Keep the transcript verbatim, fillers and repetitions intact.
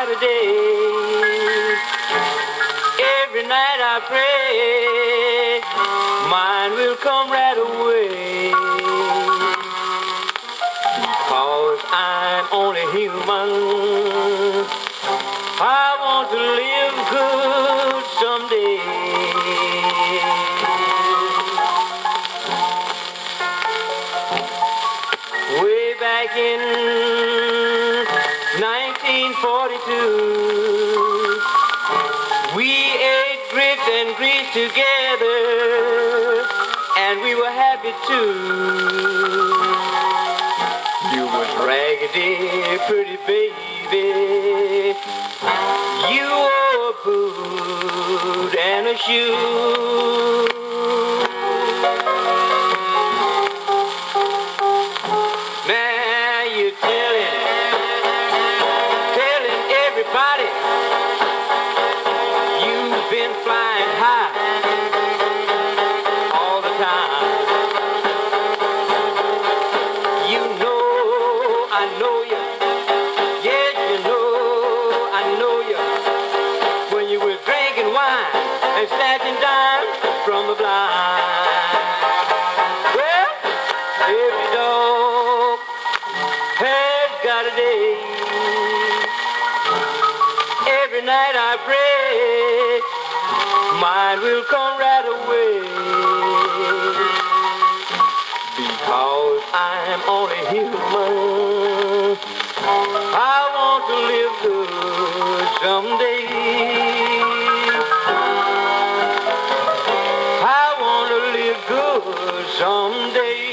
Saturday. Every night I pray, mine will come right away. Cause I'm only human, I want to live good someday. Way back in nineteen forty-two, we ate grits and grease together, and we were happy too. You was raggedy, pretty baby, you wore a boot and a shoe. From a blind. Well, every dog has got a day. Every night I pray, mine will come right away. Because I'm only human, I want to live good someday. Someday.